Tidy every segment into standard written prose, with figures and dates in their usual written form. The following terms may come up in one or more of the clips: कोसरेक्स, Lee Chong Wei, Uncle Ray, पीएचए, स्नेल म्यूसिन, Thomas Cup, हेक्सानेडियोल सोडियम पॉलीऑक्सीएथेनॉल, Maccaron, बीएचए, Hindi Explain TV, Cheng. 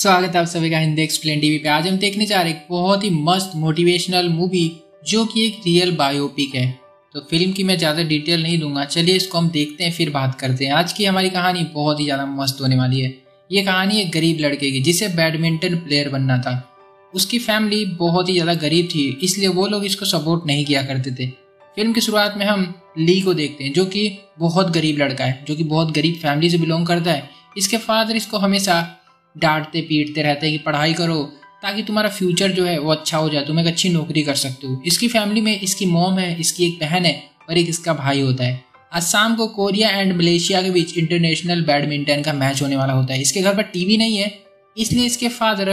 स्वागत है आप सभी का हिंदी एक्सप्लेन टीवी पे। आज हम देखने जा रहे हैं एक बहुत ही मस्त मोटिवेशनल मूवी जो कि एक रियल बायोपिक है। तो फिल्म की मैं ज़्यादा डिटेल नहीं दूंगा, चलिए इसको हम देखते हैं फिर बात करते हैं। आज की हमारी कहानी बहुत ही ज़्यादा मस्त होने वाली है। ये कहानी एक गरीब लड़के की, जिसे बैडमिंटन प्लेयर बनना था। उसकी फैमिली बहुत ही ज़्यादा गरीब थी, इसलिए वो लोग इसको सपोर्ट नहीं किया करते थे। फिल्म की शुरुआत में हम ली को देखते हैं जो कि बहुत गरीब लड़का है, जो कि बहुत गरीब फैमिली से बिलोंग करता है। इसके फादर इसको हमेशा डांटते पीटते रहते हैं कि पढ़ाई करो ताकि तुम्हारा फ्यूचर जो है वो अच्छा हो जाए, तुम एक अच्छी नौकरी कर सकते हो। इसकी फैमिली में इसकी मॉम है, इसकी एक बहन है और एक इसका भाई होता है। आज शाम को कोरिया एंड मलेशिया के बीच इंटरनेशनल बैडमिंटन का मैच होने वाला होता है। इसके घर पर टीवी नहीं है, इसलिए इसके फादर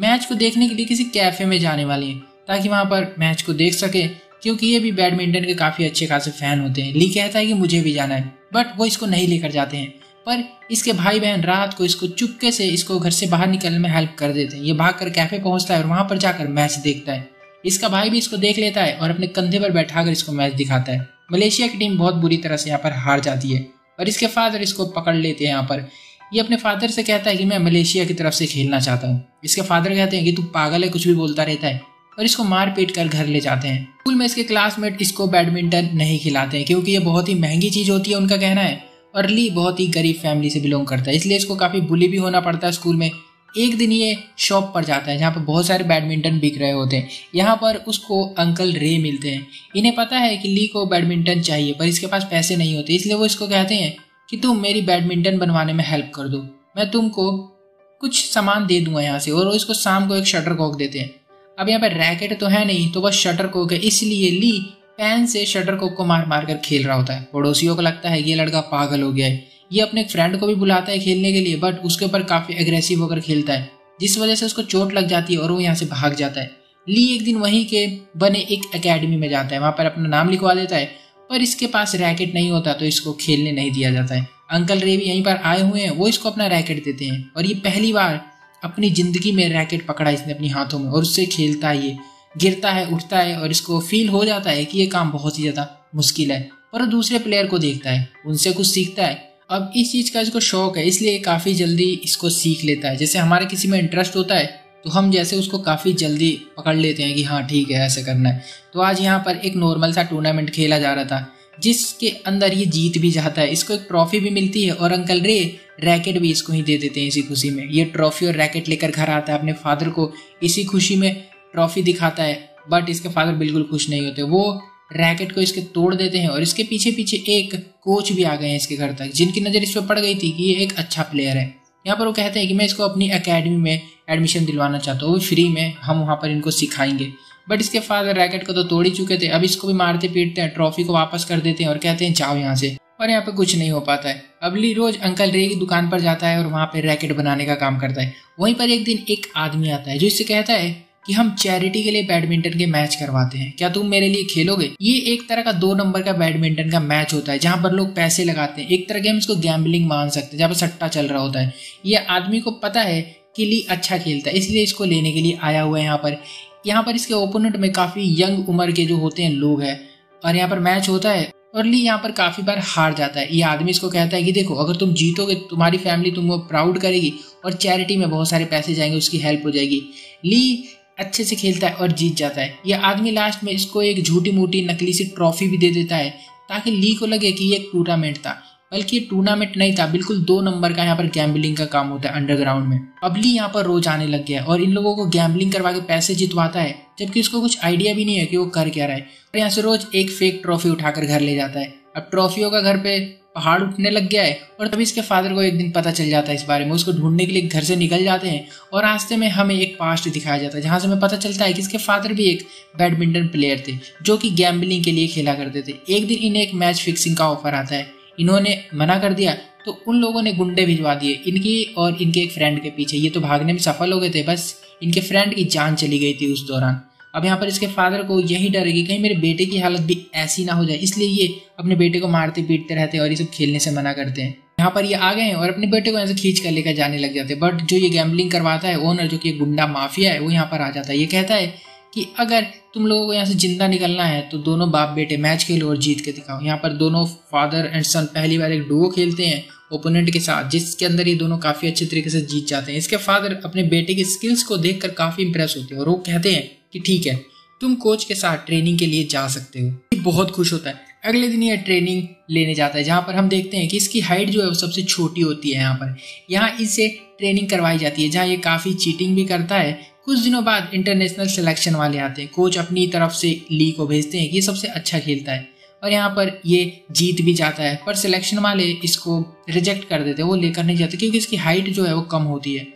मैच को देखने के लिए किसी कैफ़े में जाने वाले हैं ताकि वहाँ पर मैच को देख सके, क्योंकि ये भी बैडमिंटन के काफ़ी अच्छे खासे फ़ैन होते हैं। ली कहता है कि मुझे भी जाना है, बट वो इसको नहीं लेकर जाते हैं। पर इसके भाई बहन रात को इसको चुपके से इसको घर से बाहर निकलने में हेल्प कर देते हैं। ये भागकर कैफे पहुंचता है और वहां पर जाकर मैच देखता है। इसका भाई भी इसको देख लेता है और अपने कंधे पर बैठाकर इसको मैच दिखाता है। मलेशिया की टीम बहुत बुरी तरह से यहाँ पर हार जाती है और इसके फादर इसको पकड़ लेते हैं। यहाँ पर ये अपने फादर से कहता है कि मैं मलेशिया की तरफ से खेलना चाहता हूँ। इसके फादर कहते हैं कि तू पागल है, कुछ भी बोलता रहता है, और इसको मार पीट कर घर ले जाते हैं। स्कूल में इसके क्लासमेट इसको बैडमिंटन नहीं खिलाते हैं क्योंकि ये बहुत ही महंगी चीज़ होती है, उनका कहना है। और ली बहुत ही गरीब फैमिली से बिलोंग करता है, इसलिए इसको काफ़ी बुली भी होना पड़ता है स्कूल में। एक दिन ये शॉप पर जाता है जहाँ पर बहुत सारे बैडमिंटन बिक रहे होते हैं। यहाँ पर उसको अंकल रे मिलते हैं। इन्हें पता है कि ली को बैडमिंटन चाहिए, पर इसके पास पैसे नहीं होते, इसलिए वो इसको कहते हैं कि तुम मेरी बैडमिंटन बनवाने में हेल्प कर दो, मैं तुमको कुछ सामान दे दूँगा यहाँ से। और वो इसको शाम को एक शटर कॉक देते हैं। अब यहाँ पर रैकेट तो है नहीं, तो बस शटर कॉक है, इसलिए ली पैन से शटलकॉक को मार मार कर खेल रहा होता है। पड़ोसियों को लगता है ये लड़का पागल हो गया है। ये अपने फ्रेंड को भी बुलाता है खेलने के लिए, बट उसके ऊपर काफ़ी एग्रेसिव होकर खेलता है, जिस वजह से उसको चोट लग जाती है और वो यहाँ से भाग जाता है। ली एक दिन वहीं के बने एक एकेडमी में जाता है, वहाँ पर अपना नाम लिखवा देता है, पर इसके पास रैकेट नहीं होता तो इसको खेलने नहीं दिया जाता है। अंकल रे भी यहीं पर आए हुए हैं, वो इसको अपना रैकेट देते हैं और ये पहली बार अपनी ज़िंदगी में रैकेट पकड़ा इसने अपने हाथों में, और उससे खेलता है। ये गिरता है, उठता है, और इसको फील हो जाता है कि ये काम बहुत ही ज़्यादा मुश्किल है, पर दूसरे प्लेयर को देखता है, उनसे कुछ सीखता है। अब इस चीज़ का इसको शौक है, इसलिए काफ़ी जल्दी इसको सीख लेता है। जैसे हमारे किसी में इंटरेस्ट होता है तो हम जैसे उसको काफ़ी जल्दी पकड़ लेते हैं कि हाँ ठीक है, ऐसे करना है। तो आज यहाँ पर एक नॉर्मल सा टूर्नामेंट खेला जा रहा था जिसके अंदर ये जीत भी जाता है, इसको एक ट्रॉफी भी मिलती है और अंकल रे रैकेट भी इसको ही दे देते हैं। इसी खुशी में ये ट्रॉफी और रैकेट लेकर घर आता है, अपने फादर को इसी खुशी में ट्रॉफी दिखाता है, बट इसके फादर बिल्कुल खुश नहीं होते, वो रैकेट को इसके तोड़ देते हैं। और इसके पीछे पीछे एक कोच भी आ गए हैं इसके घर तक, जिनकी नज़र इस पर पड़ गई थी कि ये एक अच्छा प्लेयर है। यहाँ पर वो कहते हैं कि मैं इसको अपनी एकेडमी में एडमिशन दिलवाना चाहता हूँ, वो फ्री में हम वहाँ पर इनको सिखाएंगे। बट इसके फादर रैकेट को तो तोड़ ही चुके थे, अब इसको भी मारते पीटते हैं, ट्रॉफी को वापस कर देते हैं और कहते हैं जाओ यहाँ से, और यहाँ पर कुछ नहीं हो पाता है। अब ली रोज अंकल रे की दुकान पर जाता है और वहाँ पर रैकेट बनाने का काम करता है। वहीं पर एक दिन एक आदमी आता है जो इससे कहता है कि हम चैरिटी के लिए बैडमिंटन के मैच करवाते हैं, क्या तुम मेरे लिए खेलोगे। ये एक तरह का 2 नंबर का बैडमिंटन का मैच होता है जहाँ पर लोग पैसे लगाते हैं, एक तरह के हम इसको गैम्बलिंग मान सकते हैं, जहाँ पर सट्टा चल रहा होता है। ये आदमी को पता है कि ली अच्छा खेलता है, इसलिए इसको लेने के लिए आया हुआ है यहाँ पर। इसके ओपोनेंट में काफ़ी यंग उम्र के जो होते हैं लोग हैं, और यहाँ पर मैच होता है और ली यहाँ पर काफ़ी बार हार जाता है। ये आदमी इसको कहता है कि देखो, अगर तुम जीतोगे तुम्हारी फैमिली तुमको प्राउड करेगी और चैरिटी में बहुत सारे पैसे जाएंगे, उसकी हेल्प हो जाएगी। ली अच्छे से खेलता है और जीत जाता है। यह आदमी लास्ट में इसको एक झूठी मूठी नकली सी ट्रॉफी भी दे देता है ताकि ली को लगे कि ये एक टूर्नामेंट था, बल्कि ये टूर्नामेंट नहीं था, बिल्कुल 2 नंबर का यहाँ पर गैम्बलिंग का काम होता है अंडरग्राउंड में। अब ली यहाँ पर रोज आने लग गया और इन लोगों को गैम्बलिंग करवा के पैसे जितवाता है, जबकि उसको कुछ आइडिया भी नहीं है कि वो कर क्या रहा है। और यहाँ से रोज एक फेक ट्रॉफी उठाकर घर ले जाता है। अब ट्रॉफियों का घर पे पहाड़ उठने लग गया है, और तभी इसके फादर को एक दिन पता चल जाता है इस बारे में। उसको ढूंढने के लिए घर से निकल जाते हैं और रास्ते में हमें एक पास्ट दिखाया जाता है जहाँ से हमें पता चलता है कि इसके फादर भी एक बैडमिंटन प्लेयर थे जो कि गैम्बलिंग के लिए खेला करते थे। एक दिन इन्हें एक मैच फिक्सिंग का ऑफर आता है, इन्होंने मना कर दिया तो उन लोगों ने गुंडे भिजवा दिए इनकी और इनके एक फ्रेंड के पीछे। ये तो भागने में सफल हो गए थे, बस इनके फ्रेंड की जान चली गई थी उस दौरान। अब यहाँ पर इसके फादर को यही डर है कि कहीं मेरे बेटे की हालत भी ऐसी ना हो जाए, इसलिए ये अपने बेटे को मारते पीटते रहते हैं और ये सब खेलने से मना करते हैं। यहाँ पर ये आ गए हैं और अपने बेटे को यहाँ से खींच कर लेकर जाने लग जाते हैं। बट जो ये गैम्बलिंग करवाता है ओनर, जो कि एक गुंडा माफिया है, वो यहाँ पर आ जाता है। ये कहता है कि अगर तुम लोगों को यहाँ से जिंदा निकलना है तो दोनों बाप बेटे मैच खेलो और जीत के दिखाओ। यहाँ पर दोनों फादर एंड सन पहली बार एक डुओ खेलते हैं ओपोनेंट के साथ, जिसके अंदर ये दोनों काफी अच्छे तरीके से जीत जाते हैं। इसके फादर अपने बेटे की स्किल्स को देखकर काफी इंप्रेस होते हैं और वो कहते हैं कि ठीक है, तुम कोच के साथ ट्रेनिंग के लिए जा सकते हो। बहुत खुश होता है। अगले दिन यह ट्रेनिंग लेने जाता है, जहाँ पर हम देखते हैं कि इसकी हाइट जो है वो सबसे छोटी होती है। यहाँ इसे ट्रेनिंग करवाई जाती है, जहाँ ये काफ़ी चीटिंग भी करता है। कुछ दिनों बाद इंटरनेशनल सिलेक्शन वाले आते हैं। कोच अपनी तरफ से ली को भेजते हैं कि ये सबसे अच्छा खेलता है और यहाँ पर ये जीत भी जाता है, पर सिलेक्शन वाले इसको रिजेक्ट कर देते हैं, वो लेकर नहीं जाते क्योंकि इसकी हाइट जो है वो कम होती है।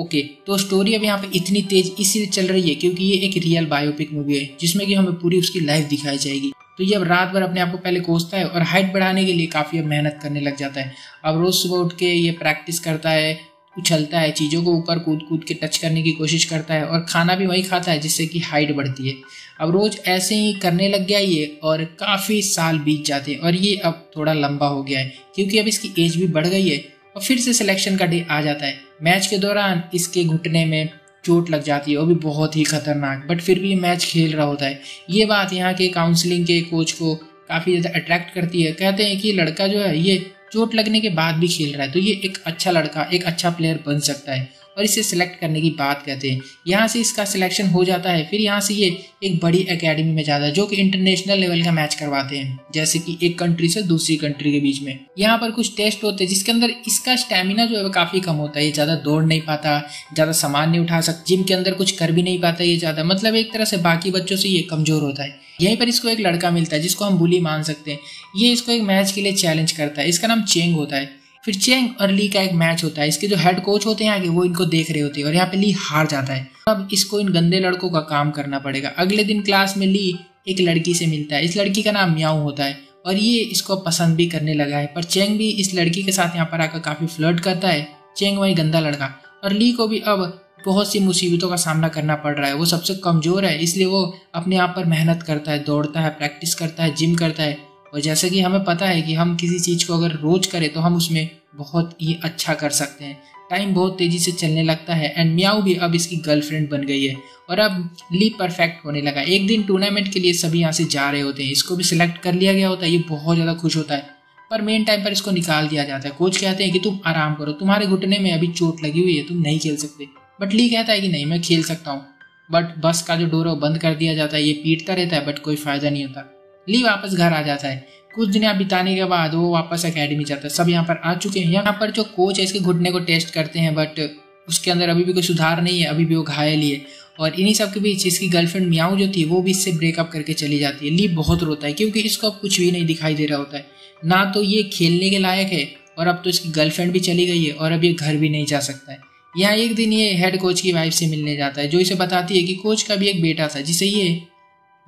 ओके, तो स्टोरी अब यहाँ पे इतनी तेज इसीलिए चल रही है क्योंकि ये एक रियल बायोपिक मूवी है जिसमें कि हमें पूरी उसकी लाइफ दिखाई जाएगी। तो ये अब रात भर अपने आप को पहले कोसता है और हाइट बढ़ाने के लिए काफ़ी अब मेहनत करने लग जाता है। अब रोज़ सुबह उठ के ये प्रैक्टिस करता है, उछलता है, चीज़ों को ऊपर कूद कूद के टच करने की कोशिश करता है और खाना भी वही खाता है जिससे कि हाइट बढ़ती है। अब रोज़ ऐसे ही करने लग गया ये और काफ़ी साल बीत जाते हैं और ये अब थोड़ा लंबा हो गया है क्योंकि अब इसकी एज भी बढ़ गई है। और फिर से सिलेक्शन का डे आ जाता है। मैच के दौरान इसके घुटने में चोट लग जाती है, वो भी बहुत ही खतरनाक, बट फिर भी मैच खेल रहा होता है। ये बात यहाँ के काउंसलिंग के कोच को काफ़ी ज़्यादा अट्रैक्ट करती है। कहते हैं कि लड़का जो है ये चोट लगने के बाद भी खेल रहा है, तो ये एक अच्छा लड़का, एक अच्छा प्लेयर बन सकता है और इसे सिलेक्ट करने की बात कहते हैं। यहाँ से इसका सिलेक्शन हो जाता है। फिर यहाँ से ये एक बड़ी एकेडमी में जाता है जो कि इंटरनेशनल लेवल का मैच करवाते हैं, जैसे कि एक कंट्री से दूसरी कंट्री के बीच में। यहाँ पर कुछ टेस्ट होते हैं जिसके अंदर इसका स्टेमिना जो है वो काफ़ी कम होता है। ये ज़्यादा दौड़ नहीं पाता, ज़्यादा सामान नहीं उठा सकता, जिम के अंदर कुछ कर भी नहीं पाता। ये ज़्यादा मतलब एक तरह से बाकी बच्चों से ये कमज़ोर होता है। यहीं पर इसको एक लड़का मिलता है जिसको हम बुली मान सकते हैं। ये इसको एक मैच के लिए चैलेंज करता है, इसका नाम चेंग होता है। फिर चेंग और ली का एक मैच होता है। इसके जो हेड कोच होते हैं आगे, वो इनको देख रहे होते हैं और यहाँ पे ली हार जाता है। अब इसको इन गंदे लड़कों का काम करना पड़ेगा। अगले दिन क्लास में ली एक लड़की से मिलता है। इस लड़की का नाम मियाओ होता है और ये इसको पसंद भी करने लगा है, पर चेंग भी इस लड़की के साथ यहाँ पर आकर काफ़ी फ्लर्ट करता है। चेंग वही गंदा लड़का, और ली को भी अब बहुत सी मुसीबतों का सामना करना पड़ रहा है। वो सबसे कमज़ोर है, इसलिए वो अपने आप पर मेहनत करता है, दौड़ता है, प्रैक्टिस करता है, जिम करता है। और जैसे कि हमें पता है कि हम किसी चीज़ को अगर रोज करें तो हम उसमें बहुत ही अच्छा कर सकते हैं। टाइम बहुत तेज़ी से चलने लगता है एंड मियाओ भी अब इसकी गर्लफ्रेंड बन गई है और अब ली परफेक्ट होने लगा। एक दिन टूर्नामेंट के लिए सभी यहाँ से जा रहे होते हैं, इसको भी सिलेक्ट कर लिया गया होता है। ये बहुत ज़्यादा खुश होता है, पर मेन टाइम पर इसको निकाल दिया जाता है। कोच कहते हैं कि तुम आराम करो, तुम्हारे घुटने में अभी चोट लगी हुई है, तुम नहीं खेल सकते। बट ली कहता है कि नहीं, मैं खेल सकता हूँ। बट बस का जो डोर है वो बंद कर दिया जाता है। ये पीटता रहता है बट कोई फ़ायदा नहीं होता। ली वापस घर आ जाता है। कुछ दिन बिताने के बाद वो वापस एकेडमी जाता है। सब यहाँ पर आ चुके हैं। यहाँ पर जो कोच है इसके घुटने को टेस्ट करते हैं, बट उसके अंदर अभी भी कोई सुधार नहीं है, अभी भी वो घायल ही है। और इन्हीं सब के बीच इसकी गर्लफ्रेंड मियाओ जो थी वो भी इससे ब्रेकअप करके चली जाती है। ली बहुत रोता है क्योंकि इसको अब कुछ भी नहीं दिखाई दे रहा होता है, ना तो ये खेलने के लायक है और अब तो इसकी गर्लफ्रेंड भी चली गई है और अब ये घर भी नहीं जा सकता है। यहाँ एक दिन ये हेड कोच की वाइफ से मिलने जाता है, जो इसे बताती है कि कोच का भी एक बेटा था जिसे ये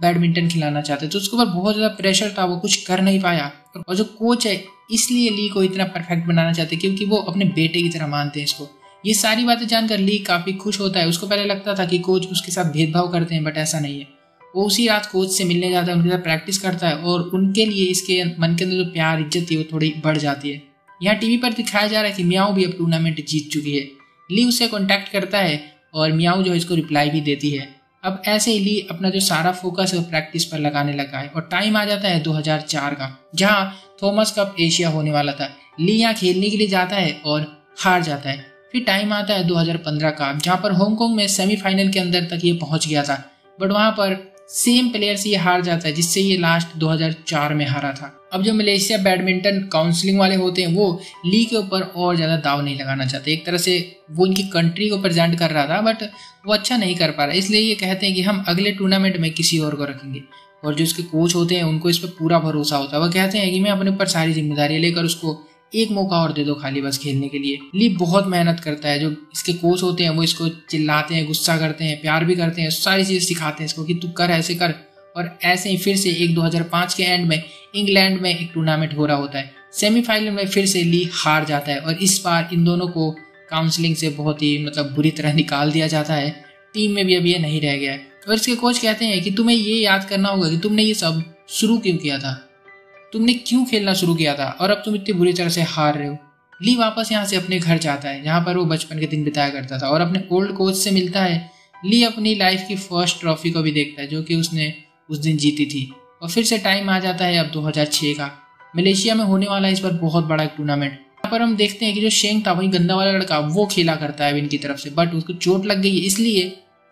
बैडमिंटन खिलाना चाहते, तो उसके ऊपर बहुत ज़्यादा प्रेशर था, वो कुछ कर नहीं पाया। और जो कोच है इसलिए ली को इतना परफेक्ट बनाना चाहते क्योंकि वो अपने बेटे की तरह मानते हैं इसको। ये सारी बातें जानकर ली काफ़ी खुश होता है। उसको पहले लगता था कि कोच उसके साथ भेदभाव करते हैं, बट ऐसा नहीं है। वो उसी रात कोच से मिलने जाता है, उनके साथ प्रैक्टिस करता है और उनके लिए इसके मन के अंदर जो प्यार, इज्जत थी वो थोड़ी बढ़ जाती है। यहाँ टीवी पर दिखाया जा रहा है कि मियाओ भी अब टूर्नामेंट जीत चुकी है। ली उससे कॉन्टैक्ट करता है और मियाओ जो है इसको रिप्लाई भी देती है। अब ऐसे ही ली अपना जो सारा फोकस है प्रैक्टिस पर लगाने लगा है। और टाइम आ जाता है 2004 का, जहां थॉमस कप एशिया होने वाला था। ली यहां खेलने के लिए जाता है और हार जाता है। फिर टाइम आता है 2015 का, जहां पर हांगकांग में सेमीफाइनल के अंदर तक ये पहुंच गया था, बट वहां पर सेम प्लेयर से ये हार जाता है जिससे ये लास्ट 2004 में हारा था। अब जो मलेशिया बैडमिंटन काउंसलिंग वाले होते हैं वो ली के ऊपर और ज़्यादा दाव नहीं लगाना चाहते। एक तरह से वो इनकी कंट्री को प्रेजेंट कर रहा था, बट वो अच्छा नहीं कर पा रहा, इसलिए ये कहते हैं कि हम अगले टूर्नामेंट में किसी और को रखेंगे। और जो इसके कोच होते हैं उनको इस पर पूरा भरोसा होता है। वह कहते हैं कि मैं अपने ऊपर सारी जिम्मेदारी लेकर उसको एक मौका और दे दो खाली, बस खेलने के लिए। ली बहुत मेहनत करता है। जो इसके कोच होते हैं वो इसको चिल्लाते हैं, गुस्सा करते हैं, प्यार भी करते हैं, सारी चीज़ सिखाते हैं इसको कि तू कर, ऐसे कर। और ऐसे ही फिर से एक 2005 के एंड में इंग्लैंड में एक टूर्नामेंट हो रहा होता है। सेमीफाइनल में फिर से ली हार जाता है और इस बार इन दोनों को काउंसलिंग से बहुत ही बुरी तरह निकाल दिया जाता है। टीम में भी अब ये नहीं रह गया है। और इसके कोच कहते हैं कि तुम्हें ये याद करना होगा कि तुमने ये सब शुरू क्यों किया था, तुमने क्यों खेलना शुरू किया था, और अब तुम इतनी बुरी तरह से हार रहे हो। ली वापस यहाँ से अपने घर जाता है जहाँ पर वो बचपन के दिन बिताया करता था और अपने ओल्ड कोच से मिलता है। ली अपनी लाइफ की फर्स्ट ट्रॉफी को भी देखता है जो कि उसने उस दिन जीती थी। और फिर से टाइम आ जाता है अब 2006 का। मलेशिया में होने वाला इस पर बहुत बड़ा टूर्नामेंट। पर हम देखते हैं कि जो शेंग था वही गंदा वाला लड़का वो खेला करता है विन की तरफ से, बट उसको चोट लग गई है इसलिए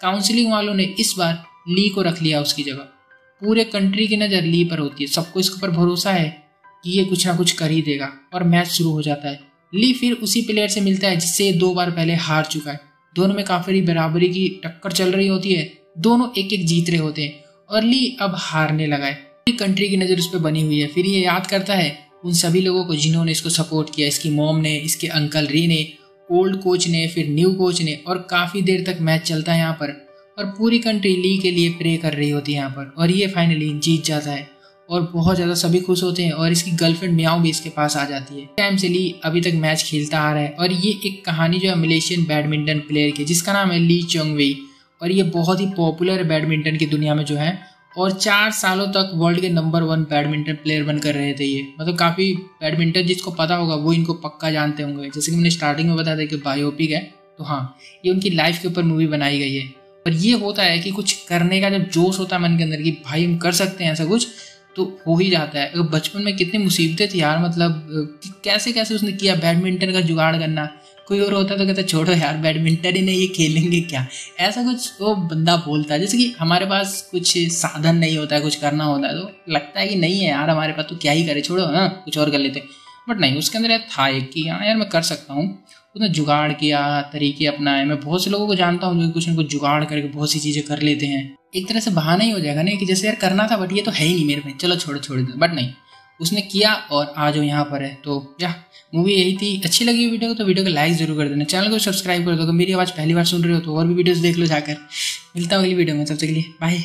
काउंसलिंग वालों ने इस बार ली को रख लिया उसकी जगह। पूरे कंट्री की नज़र ली पर होती है, सबको इसके ऊपर भरोसा है कि ये कुछ ना कुछ कर ही देगा और मैच शुरू हो जाता है। ली फिर उसी प्लेयर से मिलता है जिससे दो बार पहले हार चुका है। दोनों में काफ़ी बराबरी की टक्कर चल रही होती है, दोनों एक एक जीत रहे होते हैं और ली अब हारने लगा है। पूरी कंट्री की नज़र उस पर बनी हुई है। फिर ये याद करता है उन सभी लोगों को जिन्होंने इसको सपोर्ट किया, इसकी मॉम ने, इसके अंकल रे ने, ओल्ड कोच ने, फिर न्यू कोच ने, और काफ़ी देर तक मैच चलता है यहाँ पर और पूरी कंट्री ली के लिए प्रे कर रही होती है यहाँ पर, और ये फाइनली जीत जाता है और बहुत ज़्यादा सभी खुश होते हैं और इसकी गर्लफ्रेंड मियाओ भी इसके पास आ जाती है। टाइम से ली अभी तक मैच खेलता आ रहा है और ये एक कहानी जो है मलेशियन बैडमिंटन प्लेयर की, जिसका नाम है ली चोंग वेई, और ये बहुत ही पॉपुलर है बैडमिंटन की दुनिया में जो है, और 4 सालों तक वर्ल्ड के नंबर 1 बैडमिंटन प्लेयर बनकर रहे थे ये। मतलब काफ़ी बैडमिंटन जिसको पता होगा वो इनको पक्का जानते होंगे। जैसे कि मैंने स्टार्टिंग में बताया था कि बायोपिक है, तो हाँ ये उनकी लाइफ के ऊपर मूवी बनाई गई है। और ये होता है कि कुछ करने का जब जोश होता है मन के अंदर कि भाई हम कर सकते हैं ऐसा कुछ, तो हो ही जाता है। अगर बचपन में कितनी मुसीबतें थी यार, मतलब कैसे कैसे उसने किया बैडमिंटन का जुगाड़ करना। कोई और होता तो कहता छोड़ो यार बैडमिंटन ही नहीं, ये खेलेंगे क्या, ऐसा कुछ वो बंदा बोलता है। जैसे कि हमारे पास कुछ साधन नहीं होता है, कुछ करना होता है तो लगता है कि नहीं है यार हमारे पास तो क्या ही करे, छोड़ो हाँ कुछ और कर लेते, बट नहीं, उसके अंदर था एक कि हाँ यार मैं कर सकता हूँ। उसने जुगाड़ किया, तरीके अपनाए। मैं बहुत से लोगों को जानता हूँ जो कुछ ना कुछ जुगाड़ करके बहुत सी चीज़ें कर लेते हैं। एक तरह से बहाना ही हो जाएगा ना कि जैसे यार करना था बट ये तो है ही नहीं मेरे में, चलो छोड़ दो, बट नहीं, उसने किया और आज वो यहाँ पर है। तो या मूवी यही थी। अच्छी लगी वीडियो को तो वीडियो को लाइक जरूर कर देना, चैनल को सब्सक्राइब कर दो। अगर मेरी आवाज़ पहली बार सुन रहे हो तो और भी वीडियोस देख लो जाकर। मिलता हूँ अगली वीडियो में, तब तक के लिए बाय।